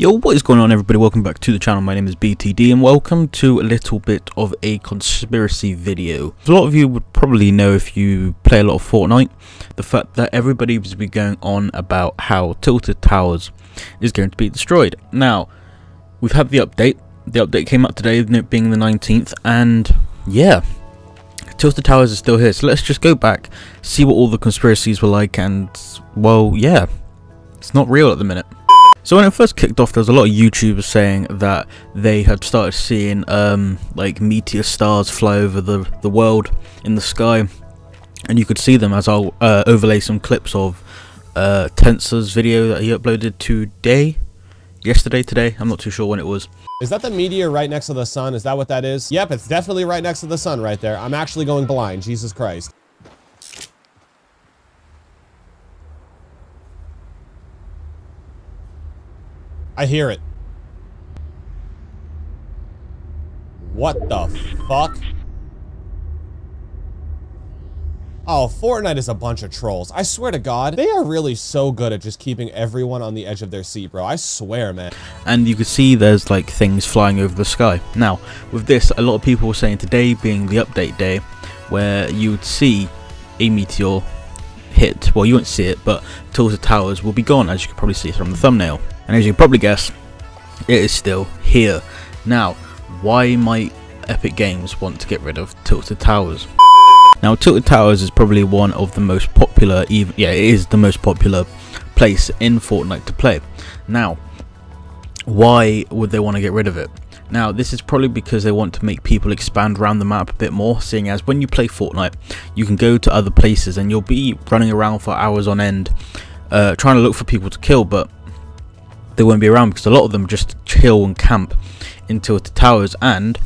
Yo, what is going on, everybody? Welcome back to the channel. My name is BTD and welcome to a little bit of a conspiracy video. A lot of you would probably know, if you play a lot of Fortnite, the fact that everybody was going on about how Tilted Towers is going to be destroyed. Now, we've had the update. The update came out today, it being the 19th, and yeah, Tilted Towers is still here. So let's just go back, see what all the conspiracies were like, and well, yeah, it's not real at the minute. So when it first kicked off, there was a lot of YouTubers saying that they had started seeing like meteor stars fly over the world in the sky, and you could see them, as I'll overlay some clips of Tensor's video that he uploaded yesterday, I'm not too sure when it was. Is that the meteor right next to the sun? Is that what that is? Yep, it's definitely right next to the sun right there. I'm actually going blind, Jesus Christ. I hear it. What the fuck? Oh, Fortnite is a bunch of trolls. I swear to God, they are really so good at just keeping everyone on the edge of their seat, bro. I swear, man. And you can see there's like things flying over the sky. Now, with this, a lot of people were saying today being the update day, where you would see a meteor hit. Well, you won't see it, but Tilted Towers will be gone, as you can probably see from the thumbnail. And as you can probably guess, it is still here. Now, why might Epic Games want to get rid of Tilted Towers? Now, Tilted Towers is probably one of the most popular, it is the most popular place in Fortnite to play. Now, why would they want to get rid of it? Now, this is probably because they want to make people expand around the map a bit more, seeing as when you play Fortnite, you can go to other places and you'll be running around for hours on end, trying to look for people to kill, but they won't be around because a lot of them just chill and camp in Tilted Towers, and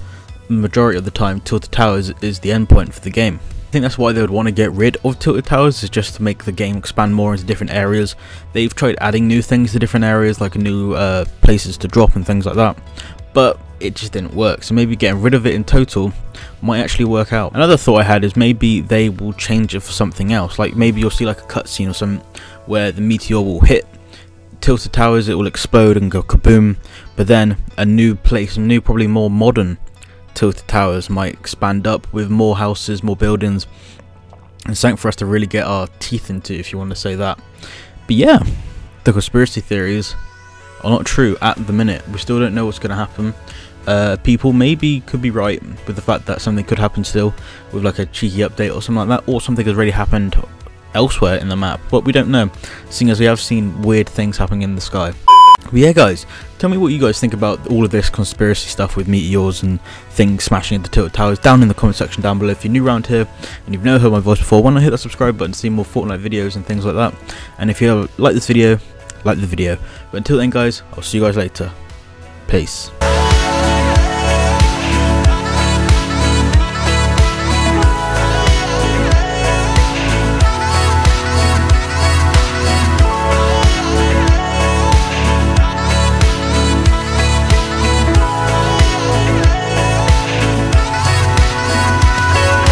the majority of the time Tilted Towers is the end point for the game. I think that's why they would want to get rid of Tilted Towers, is just to make the game expand more into different areas. They've tried adding new things to different areas, like new places to drop and things like that, but it just didn't work. So maybe getting rid of it in total might actually work out. Another thought I had is maybe they will change it for something else, like maybe you'll see like a cutscene or something where the meteor will hit Tilted Towers, it will explode and go kaboom, but then a new place, probably more modern Tilted Towers might expand up with more houses, more buildings, and something for us to really get our teeth into, if you want to say that. But yeah, the conspiracy theories are not true at the minute. We still don't know what's going to happen. People maybe could be right with the fact that something could happen still, with like a cheeky update or something like that, or something has already happened elsewhere in the map, but we don't know, seeing as we have seen weird things happening in the sky. But yeah guys, tell me what you guys think about all of this conspiracy stuff with meteors and things smashing into Tilted Towers down in the comment section down below. If you're new around here and you've never heard my voice before, why not hit that subscribe button to see more Fortnite videos and things like that. And if you like this video, like the video. But until then guys, I'll see you guys later. Peace.